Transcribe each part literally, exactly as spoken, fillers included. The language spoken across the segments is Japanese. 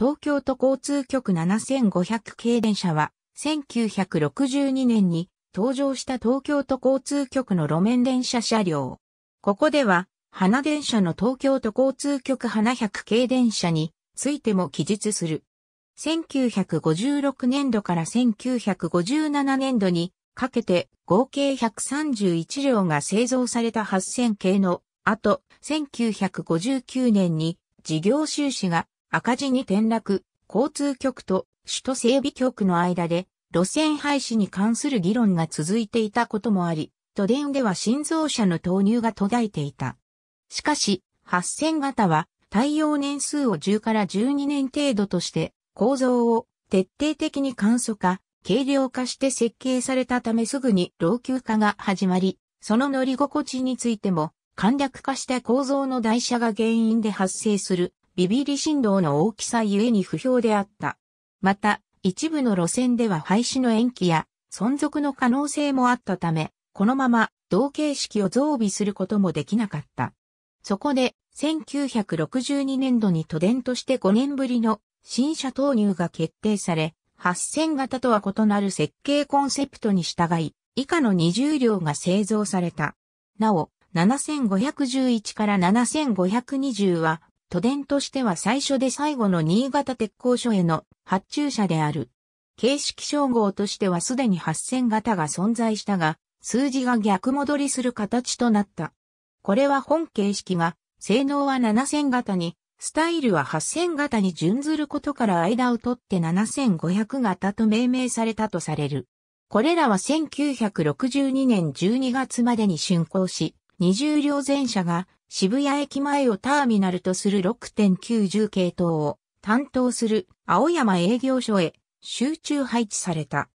東京都交通局ななせんごひゃく系電車は、せんきゅうひゃくろくじゅうにねんに登場した東京都交通局の路面電車車両。ここでは、花電車の東京都交通局花ひゃく系電車についても記述する。せんきゅうひゃくごじゅうろくねんどからせんきゅうひゃくごじゅうななねんどにかけて合計ひゃくさんじゅういちりょうが製造されたはっせん系の後、せんきゅうひゃくごじゅうきゅうねんに事業収支が赤字に転落、交通局と首都整備局の間で路線廃止に関する議論が続いていたこともあり、都電では新造車の投入が途絶えていた。しかし、はっせんがたは耐用年数をじゅうからじゅうにねん程度として構造を徹底的に簡素化、軽量化して設計されたためすぐに老朽化が始まり、その乗り心地についても簡略化した構造の台車が原因で発生するビビリ振動の大きさゆえに不評であった。また、一部の路線では廃止の延期や存続の可能性もあったため、このまま同型式を増備することもできなかった。そこで、せんきゅうひゃくろくじゅうにねんどに都電としてごねんぶりの新車投入が決定され、はっせんがたとは異なる設計コンセプトに従い、以下のにじゅうりょうが製造された。なお、ななせんごひゃくじゅういちからななせんごひゃくにじゅうは、都電としては最初で最後の新潟鉄工所への発注車である。形式称号としてはすでにはっせんがたが存在したが、数字が逆戻りする形となった。これは本形式が、性能はななせんがたに、スタイルははっせんがたに準ずることから間を取ってななせんごひゃくがたと命名されたとされる。これらはせんきゅうひゃくろくじゅうにねんじゅうにがつまでに竣工し、にじゅうりょうぜん車が渋谷駅前をターミナルとする ろくてんきゅうまる 系統を担当する青山営業所へ集中配置された。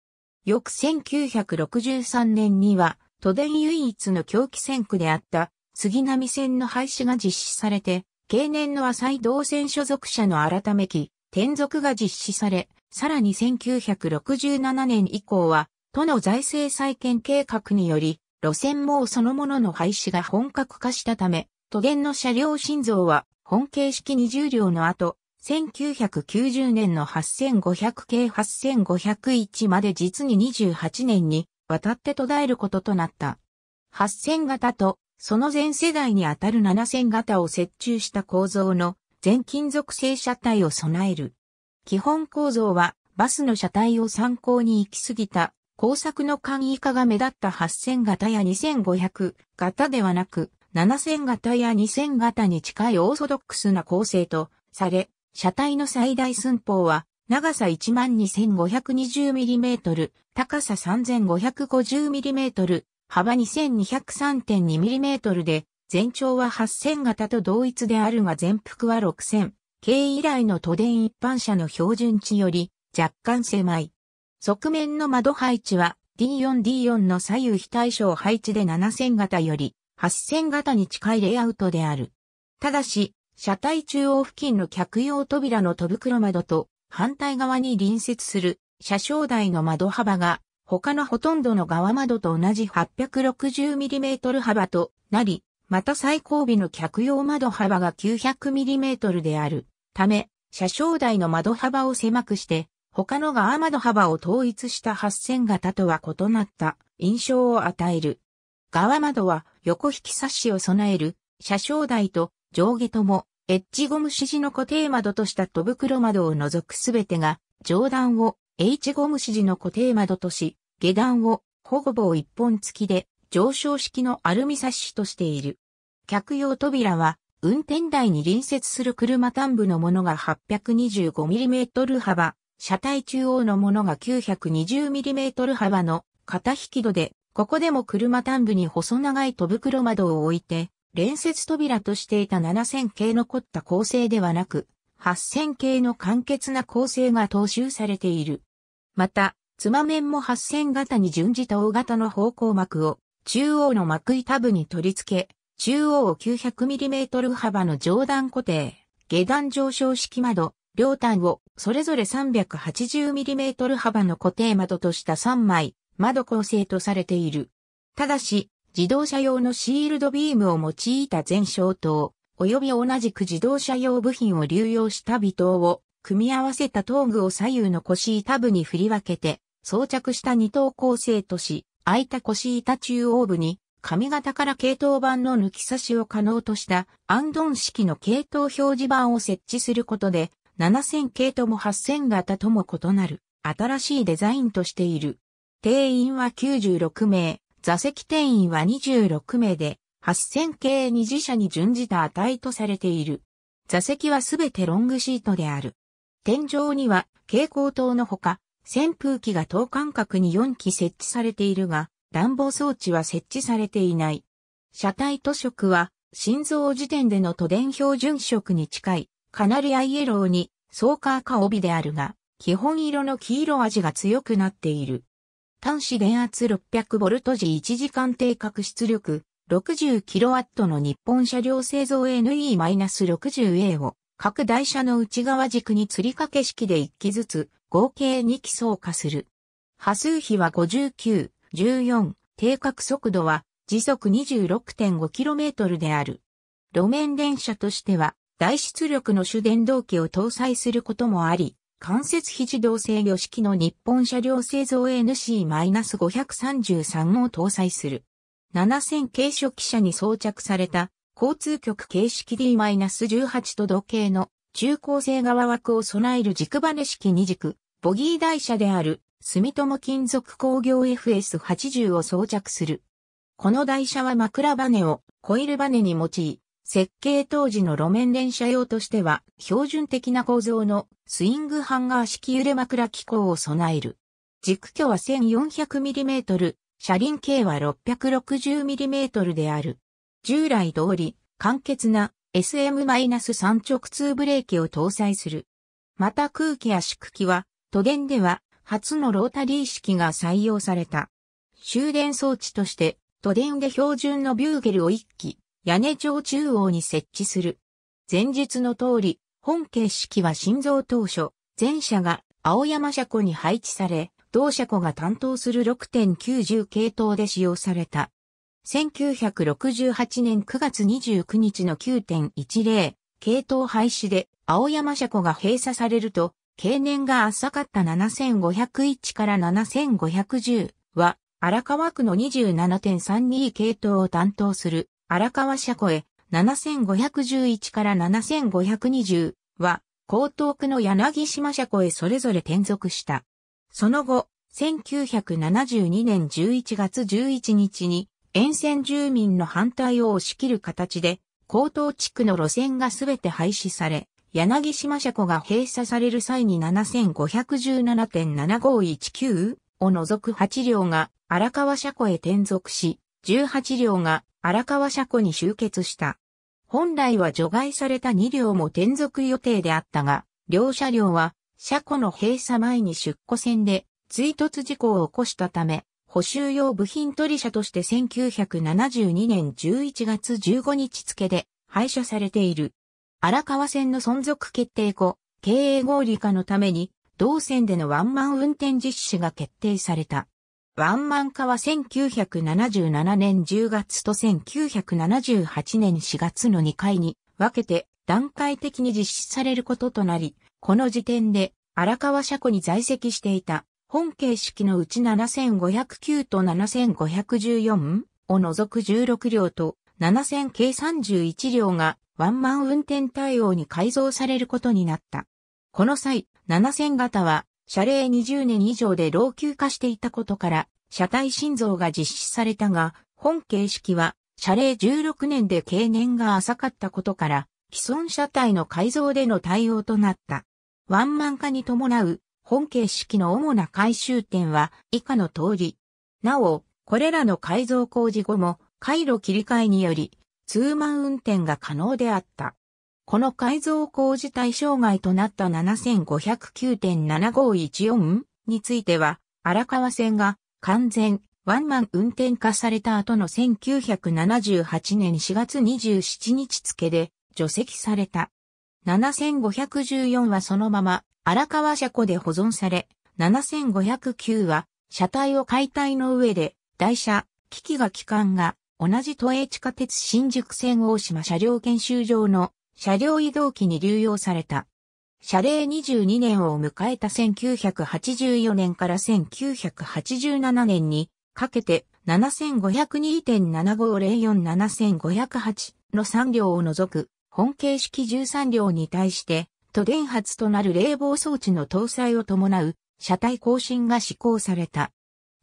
翌せんきゅうひゃくろくじゅうさんねんには都電唯一の狭軌線区であった杉並線の廃止が実施されて、経年の浅い動線所属車の改め期、転属が実施され、さらにせんきゅうひゃくろくじゅうななねん以降は、都の財政再建計画により、路線網そのものの廃止が本格化したため、都電の車両心臓は、本形式にじゅうりょうの後、せんきゅうひゃくきゅうじゅうねんのはっせんごひゃく系はっせんごひゃくいちまで実ににじゅうはちねんにわたって途絶えることとなった。はっせんがたと、その前世代にあたるななせんがたを折衷した構造の全金属製車体を備える。基本構造はバスの車体を参考に行き過ぎた工作の簡易化が目立ったはっせんがたやにせんごひゃくがたではなくななせんがたやにせんがたに近いオーソドックスな構成とされ、車体の最大寸法は長さ いちまんにせんごひゃくにじゅうミリメートル、高さ さんぜんごひゃくごじゅうミリメートル、幅 にせんにひゃくさんてんにミリメートル で、全長ははっせんがたと同一であるが全幅はろくせんけい以来の都電一般車の標準値より若干狭い。側面の窓配置は ディーよんディーよん の左右非対称配置でななせんがたよりはっせんがたに近いレイアウトである。ただし、車体中央付近の客用扉の戸袋窓と反対側に隣接する車掌台の窓幅が他のほとんどの側窓と同じ はっぴゃくろくじゅうミリメートル 幅となり、また最後尾の客用窓幅が きゅうひゃくミリメートル であるため、車掌台の窓幅を狭くして、他の側窓幅を統一したはっせんがたとは異なった印象を与える。側窓は横引きサッシを備える車掌台と上下とも、エッジゴム支持の固定窓とした戸袋窓を除くすべてが、上段をH ゴム支持の固定窓とし、下段を保護棒一本付きで上昇式のアルミサッシとしている。客用扉は運転台に隣接する車端部のものが はっぴゃくにじゅうごミリメートル 幅、車体中央のものが きゅうひゃくにじゅうミリメートル 幅の片引き戸で、ここでも車端部に細長い戸袋窓を置いて、連接扉としていたななせんけいの凝った構成ではなく、はっせんけいの簡潔な構成が踏襲されている。また、妻面もはっせんがたに準じた大型の方向幕を中央の幕板部に取り付け、中央を きゅうひゃくミリメートル 幅の上段固定、下段上昇式窓、両端をそれぞれ さんびゃくはちじゅうミリメートル 幅の固定窓としたさんまい、窓構成とされている。ただし、自動車用のシールドビームを用いた全消灯、及び同じく自動車用部品を流用した尾灯を組み合わせた頭具を左右の腰板部に振り分けて、装着した二等構成とし、空いた腰板中央部に、上型から系統板の抜き差しを可能とした、アンドン式の系統表示板を設置することで、ななせん系ともはっせん型とも異なる、新しいデザインとしている。定員はきゅうじゅうろく名、座席定員はにじゅうろく名で、はっせん系に自社に準じた値とされている。座席はすべてロングシートである。天井には、蛍光灯のほか、扇風機が等間隔によん基設置されているが、暖房装置は設置されていない。車体塗色は、新造時点での都電標準色に近い、カナリアイエローに、装甲か帯であるが、基本色の黄色味が強くなっている。端子電圧 ろっぴゃくボルト 時いちじかん定格出力、ろくじゅうキロワット の日本車両製造 エヌイーろくじゅうエー を、各台車の内側軸に吊り掛け式でいっ基ずつ、合計に基装化する。波数比はごじゅうきゅう、じゅうよん、定格速度は時速 にじゅうろくてんごキロメートル である。路面電車としては、大出力の主電動機を搭載することもあり、関節非自動制御式の日本車両製造 エヌシーごひゃくさんじゅうさん を搭載する。ななせん系初期車に装着された交通局形式 ディーじゅうはち と同型の中高性側枠を備える軸バネ式に軸、ボギー台車である。住友金属工業 エフエスはちじゅう を装着する。この台車は枕バネをコイルバネに用い、設計当時の路面電車用としては標準的な構造のスイングハンガー式揺れ枕機構を備える。軸距は せんよんひゃくミリメートル、車輪径は ろっぴゃくろくじゅうミリメートル である。従来通り、簡潔な エスエムさん 直通ブレーキを搭載する。また空気圧縮機は、都電では、初のロータリー式が採用された。集電装置として、都電で標準のビューゲルをいっ基、屋根上中央に設置する。前述の通り、本形式は新造当初、全車が青山車庫に配置され、同車庫が担当する ろくきゅうまる 系統で使用された。せんきゅうひゃくろくじゅうはちねんくがつにじゅうくにちの きゅうてんいちゼロ 系統廃止で、青山車庫が閉鎖されると、経年が浅かったななせんごひゃくいちからななせんごひゃくじゅうは、荒川区の にじゅうななてんさんに 系統を担当する荒川車庫へ、ななせんごひゃくじゅういちからななせんごひゃくにじゅうは、江東区の柳島車庫へそれぞれ転属した。その後、せんきゅうひゃくななじゅうにねんじゅういちがつじゅういちにちに、沿線住民の反対を押し切る形で、江東地区の路線がすべて廃止され、柳島車庫が閉鎖される際に ななせんごひゃくじゅうななてんななごいちきゅう を除くはち両が荒川車庫へ転属し、じゅうはち両が荒川車庫に集結した。本来は除外されたに両も転属予定であったが、両車両は車庫の閉鎖前に出庫線で追突事故を起こしたため、補修用部品取り車としてせんきゅうひゃくななじゅうにねんじゅういちがつじゅうごにち付で廃車されている。荒川線の存続決定後、経営合理化のために、同線でのワンマン運転実施が決定された。ワンマン化はせんきゅうひゃくななじゅうななねんじゅうがつとせんきゅうひゃくななじゅうはちねんしがつのにかいに分けて段階的に実施されることとなり、この時点で荒川車庫に在籍していた本形式のうちななせんごひゃくきゅうとななせんごひゃくじゅうよんを除くじゅうろく両とななせん系さんじゅういち両がワンマン運転対応に改造されることになった。この際、ななせん型は、車齢にじゅうねん以上で老朽化していたことから、車体新造が実施されたが、本形式は、車齢じゅうろくねんで経年が浅かったことから、既存車体の改造での対応となった。ワンマン化に伴う、本形式の主な改修点は、以下の通り。なお、これらの改造工事後も、回路切り替えにより、ツーマン運転が可能であった。この改造工事対象外となった ななせんごひゃくきゅうてんななごいちよん については、荒川線が完全ワンマン運転化された後のせんきゅうひゃくななじゅうはちねんしがつにじゅうしちにち付で除籍された。ななせんごひゃくじゅうよんはそのまま荒川車庫で保存され、ななせんごひゃくきゅうは車体を解体の上で台車、機器が機関が同じ都営地下鉄新宿線大島車両研修場の車両移動機に流用された。社令にじゅうにねんを迎えたせんきゅうひゃくはちじゅうよねんからせんきゅうひゃくはちじゅうななねんにかけて ななごゼロに ななごゼロよん ななごゼロはち のさん両を除く本形式じゅうさん両に対して都電初となる冷房装置の搭載を伴う車体更新が施行された。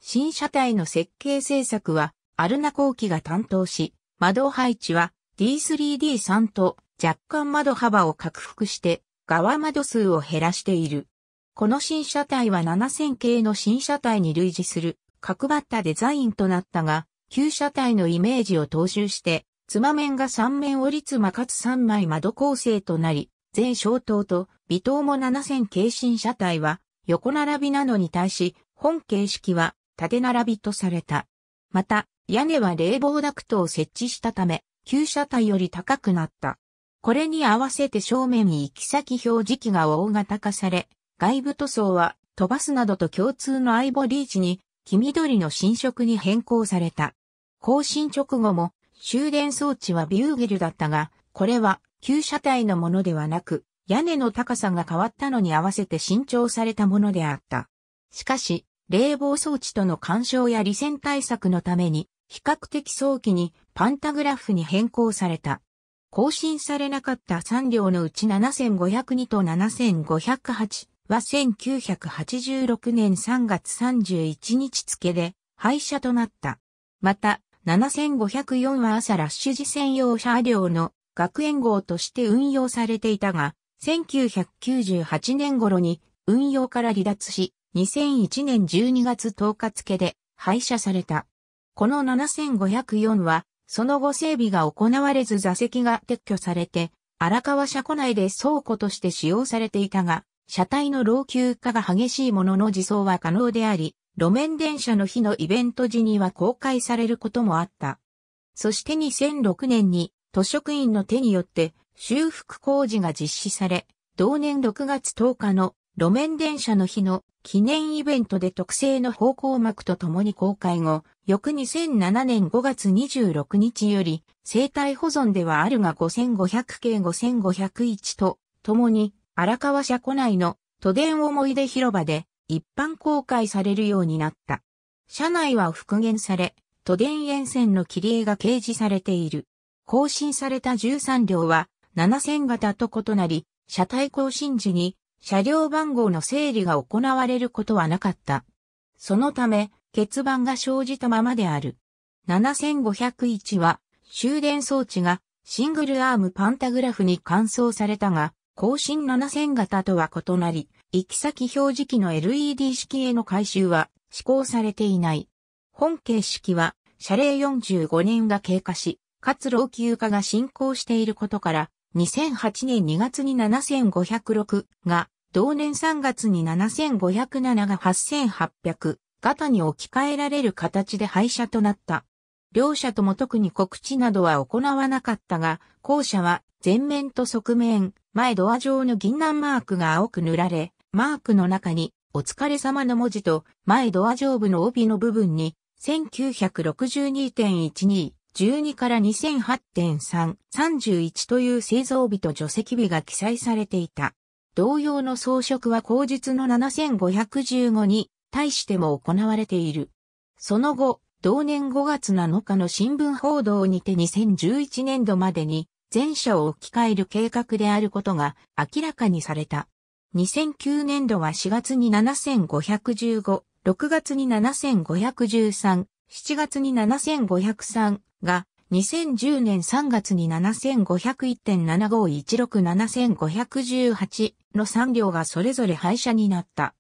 新車体の設計制作はアルナ工機が担当し、窓配置は ディースリーディーさん と若干窓幅を拡幅して側窓数を減らしている。この新車体はななせん系の新車体に類似する角張ったデザインとなったが、旧車体のイメージを踏襲して、妻面がさん面折り妻かつさんまい窓構成となり、前照灯と尾灯もななせん系新車体は横並びなのに対し、本形式は縦並びとされた。また、屋根は冷房ダクトを設置したため、旧車体より高くなった。これに合わせて正面に行き先表示器が大型化され、外部塗装は飛ばすなどと共通のアイボリー地に黄緑の新色に変更された。更新直後も終電装置はビューゲルだったが、これは旧車体のものではなく、屋根の高さが変わったのに合わせて新調されたものであった。しかし、冷房装置との干渉や離線対策のために、比較的早期にパンタグラフに変更された。更新されなかったさん両のうちななごゼロにとななごゼロはちはせんきゅうひゃくはちじゅうろくねんさんがつさんじゅういちにち付で廃車となった。また、ななごゼロよんは朝ラッシュ時専用車両の学園号として運用されていたが、せんきゅうひゃくきゅうじゅうはちねん頃に運用から離脱し、にせんいちねんじゅうにがつとおか付で廃車された。このななごゼロよんは、その後整備が行われず座席が撤去されて、荒川車庫内で倉庫として使用されていたが、車体の老朽化が激しいものの自走は可能であり、路面電車の日のイベント時には公開されることもあった。そしてにせんろくねんに都職員の手によって修復工事が実施され、同年ろくがつとおかの路面電車の日の記念イベントで特製の方向幕と共に公開後、翌にせんななねんごがつにじゅうろくにちより、生体保存ではあるがごせんごひゃく系ごせんごひゃくいちと、共に荒川車庫内の都電思い出広場で一般公開されるようになった。車内は復元され、都電沿線の切り絵が掲示されている。更新されたじゅうさん両はななせん型と異なり、車体更新時に車両番号の整理が行われることはなかった。そのため、欠番が生じたままである。ななごゼロいちは、終電装置がシングルアームパンタグラフに換装されたが、更新ななせん型とは異なり、行き先表示器の エルイーディー 式への改修は施行されていない。本形式は、社令よんじゅうごねんが経過し、かつ老朽化が進行していることから、にせんはちねんにがつにななごゼロろくが、同年さんがつにななごゼロなながはっせんはっぴゃく。型に置き換えられる形で廃車となった。両車とも特に告知などは行わなかったが、後車は前面と側面、前ドア上の銀杏マークが青く塗られ、マークの中にお疲れ様の文字と前ドア上部の帯の部分に せんきゅうひゃくろくじゅうに てんいちに、じゅうにから にせんはち てんさん、さんじゅういちという製造日と除籍日が記載されていた。同様の装飾は後述のななごいちごに、対しても行われている。その後、同年ごがつなのかの新聞報道にてにせんじゅういちねん度までに全車を置き換える計画であることが明らかにされた。にせんきゅうねん度はしがつにななごいちご、ろくがつにななごいちさん、しちがつにななごいちさんが、にせんじゅうねんさんがつに ななごゼロいち てんななごいちろく、ななごいちはちのさん両がそれぞれ廃車になった。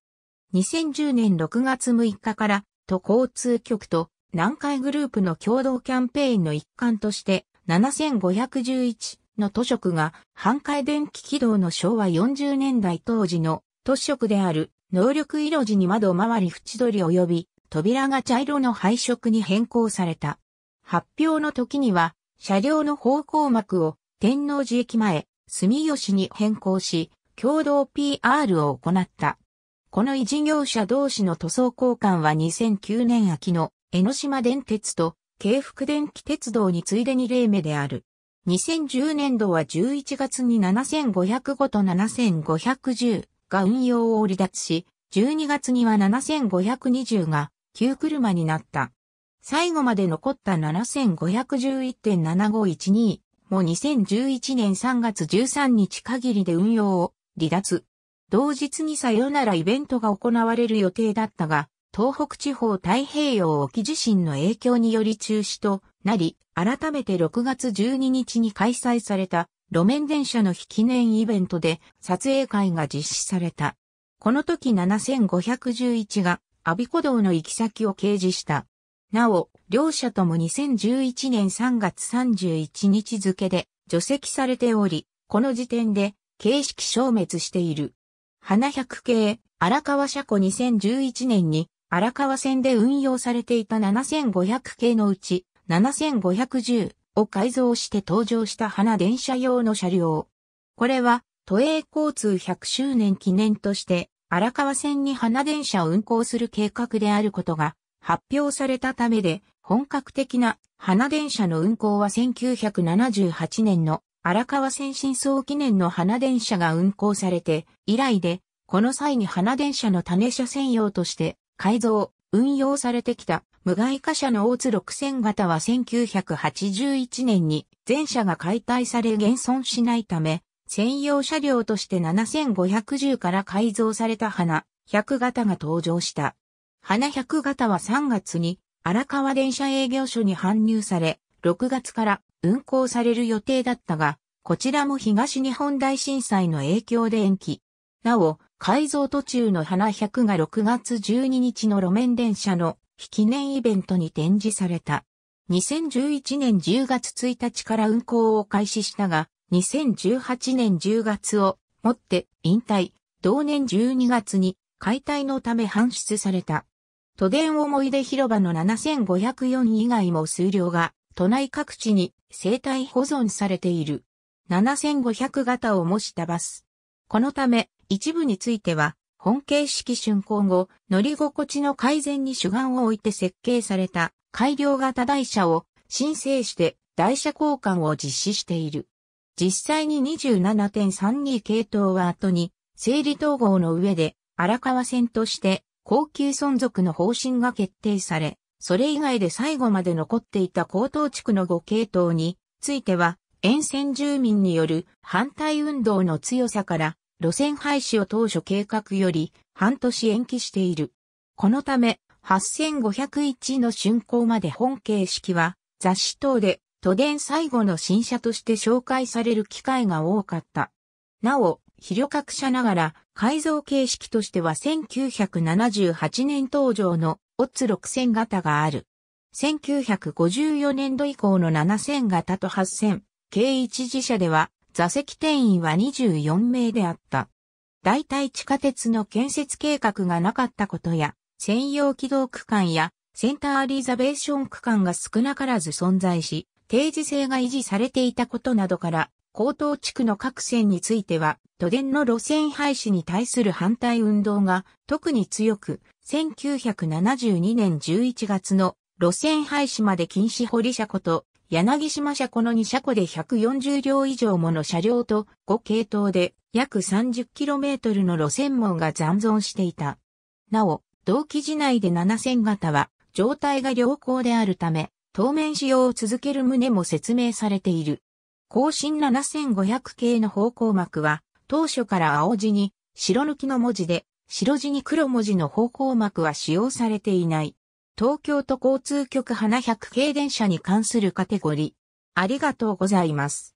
にせんじゅうねんろくがつむいかから都交通局と南海グループの共同キャンペーンの一環としてななごいちいちの都職が半回電気軌道の昭和よんじゅうねんだい当時の都職である能力色地に窓周り縁取り及び扉が茶色の配色に変更された。発表の時には車両の方向幕を天王寺駅前住吉に変更し共同 ピーアール を行った。この異事業者同士の塗装交換はにせんきゅうねん秋の江ノ島電鉄と京福電気鉄道に次いでに例目である。にせんじゅうねん度はじゅういちがつにななせんごひゃくごとななせんごひゃくじゅうが運用を離脱し、じゅうにがつにはななせんごひゃくにじゅうが旧車になった。最後まで残った ななせんごひゃくじゅういち ななごいちに もにせんじゅういちねんさんがつじゅうさんにち限りで運用を離脱。同日にさよならイベントが行われる予定だったが、東北地方太平洋沖地震の影響により中止となり、改めてろくがつじゅうににちに開催された路面電車の日記念イベントで撮影会が実施された。この時ななせんごひゃくじゅういちが阿鼻子道の行き先を掲示した。なお、両社ともにせんじゅういちねんさんがつさんじゅういちにち付で除籍されており、この時点で形式消滅している。花ひゃく系、荒川車庫にせんじゅういちねんに荒川線で運用されていたななせんごひゃく系のうち、ななせんごひゃくじゅうを改造して登場した花電車用の車両。これは都営交通ひゃくしゅうねん記念として荒川線に花電車を運行する計画であることが発表されたためで、本格的な花電車の運行はせんきゅうひゃくななじゅうはちねんの荒川線新装記念の花電車が運行されて以来で、この際に花電車の種車専用として改造、運用されてきた。無害化車の大津ろくせん型はせんきゅうひゃくはちじゅういちねんに全車が解体され現存しないため、専用車両としてななせんごひゃくじゅうから改造された花ひゃく型が登場した。花ひゃく型はさんがつに荒川電車営業所に搬入され、ろくがつから運行される予定だったが、こちらも東日本大震災の影響で延期。なお、改造途中の花ひゃくがろくがつじゅうににちの路面電車の記念イベントに展示された。にせんじゅういちねんじゅうがつついたちから運行を開始したが、にせんじゅうはちねんじゅうがつをもって引退、同年じゅうにがつに解体のため搬出された。都電思い出広場のななせんごひゃくよん以外も数両が都内各地に生態保存されている。ななせんごひゃく型を模したバス。このため一部については、本形式竣工後、乗り心地の改善に主眼を置いて設計された改良型台車を申請して台車交換を実施している。実際に にじゅうなな さんに 系統は後に整理統合の上で荒川線として恒久存続の方針が決定され、それ以外で最後まで残っていた江東地区のご系統については、沿線住民による反対運動の強さから、路線廃止を当初計画より半年延期している。このため、はっせんごひゃくいちの竣工まで本形式は雑誌等で都電最後の新車として紹介される機会が多かった。なお、非旅客車ながら改造形式としてはせんきゅうひゃくななじゅうはちねん登場のオッツろくせん型がある。せんきゅうひゃくごじゅうよねん度以降のななせん型とはっせん系一次車では、座席定員はにじゅうよん名であった。代替地下鉄の建設計画がなかったことや、専用軌道区間やセンターリザベーション区間が少なからず存在し、定時性が維持されていたことなどから、江東地区の各線については、都電の路線廃止に対する反対運動が特に強く、せんきゅうひゃくななじゅうにねんじゅういちがつの路線廃止まで禁止堀車庫と、柳島車庫のに車庫でひゃくよんじゅう両以上もの車両とご系統で約 さんじゅっキロメートル の路線網が残存していた。なお、同期時内でななせん型は状態が良好であるため、当面使用を続ける旨も説明されている。後進ななせんごひゃく系の方向幕は当初から青地に白抜きの文字で、白地に黒文字の方向幕は使用されていない。東京都交通局花ひゃく系電車に関するカテゴリー。ありがとうございます。